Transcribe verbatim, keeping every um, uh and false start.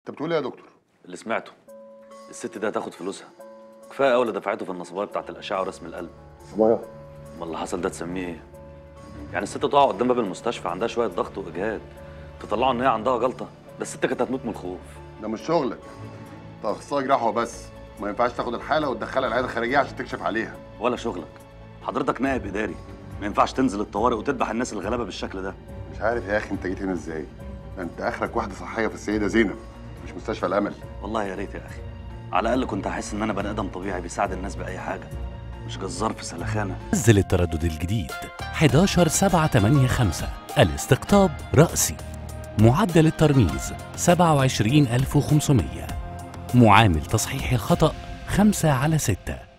انت بتقول ايه يا دكتور؟ اللي سمعته الست دي هتاخد فلوسها، كفايه قوي اللي دفعته في النصبايه بتاعه الاشعه ورسم القلب. صبايا؟ امال اللي حصل ده تسميه ايه؟ يعني الست تقع قدام باب المستشفى عندها شويه ضغط واجهاد، تطلعوا ان هي عندها جلطه؟ ده الست كانت هتموت من الخوف. ده مش شغلك، انت اخصائي جراحه وبس، ما ينفعش تاخد الحاله وتدخلها العياده الخارجيه عشان تكشف عليها. ولا شغلك، حضرتك نائب اداري، ما ينفعش تنزل الطوارئ وتذبح الناس الغلابه بالشكل ده. مش عارف يا اخي انت جيت هنا ازاي؟ انت اخرك واحده صحيه في السيده زينب، مش مستشفى الامل. والله يا ريت يا اخي، على الاقل كنت هحس ان انا بني ادم طبيعي بيساعد الناس باي حاجه، مش جزار في سلخانه. نزل التردد الجديد واحد واحد سبعة ثمانية خمسة، الاستقطاب راسي، معدل الترميز سبعة وعشرين ألف وخمسمية، معامل تصحيح الخطأ خمسة على ستة.